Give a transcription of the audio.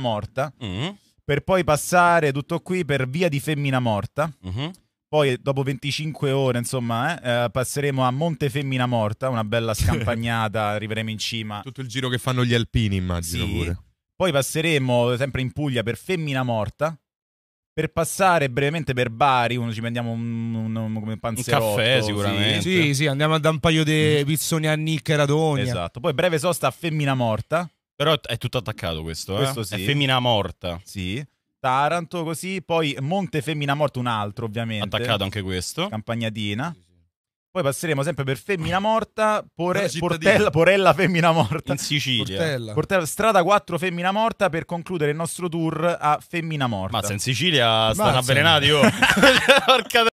Morta, per poi passare tutto qui per Via di Femminamorta. Poi dopo 25 ore, insomma, passeremo a Monte Femminamorta, una bella scampagnata, arriveremo in cima. Tutto il giro che fanno gli alpini, immagino, sì. Pure. Poi passeremo sempre in Puglia per Femminamorta, per passare brevemente per Bari, uno ci prendiamo un panzerotto, un caffè sicuramente. Sì, sì, andiamo a dare un paio di pizzoni a Nick e Radogna. Esatto, poi breve sosta a Femminamorta. Però è tutto attaccato questo, questo sì. È Femminamorta. Sì. Taranto così, poi Monte Femminamorta, un altro ovviamente. Attaccato anche questo. Campagnatina. Poi passeremo sempre per Femminamorta, Portella Femminamorta in Sicilia. Portella, strada 4 Femminamorta, per concludere il nostro tour a Femminamorta. Mazza, in Sicilia stanno avvelenati, oh.